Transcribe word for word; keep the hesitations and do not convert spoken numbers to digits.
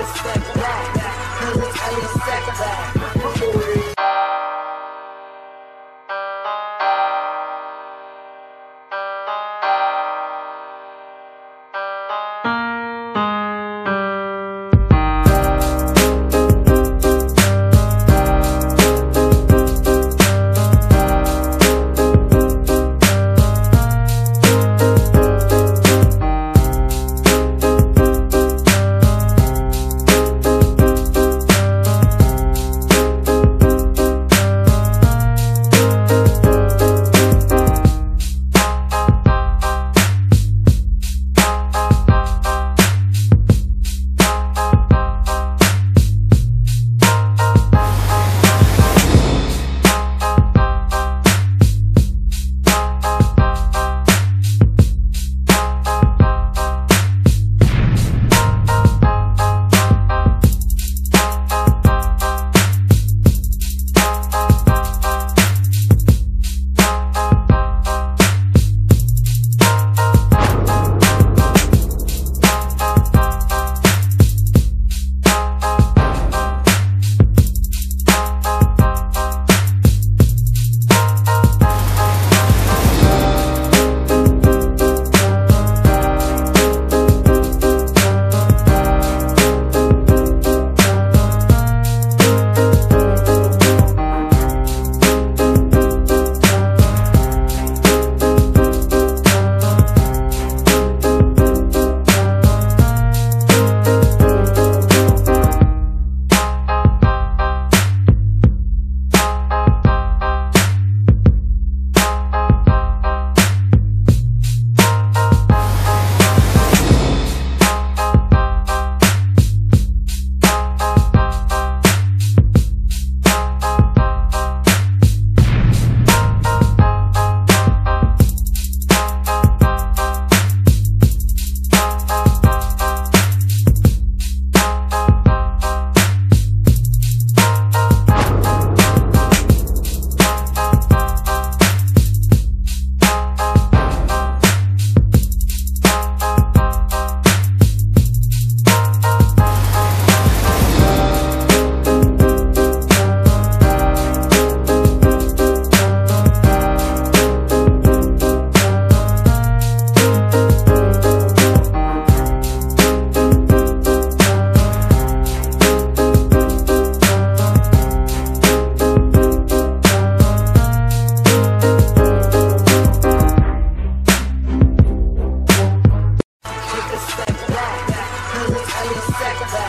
a setback. Hella, hella setback. Back.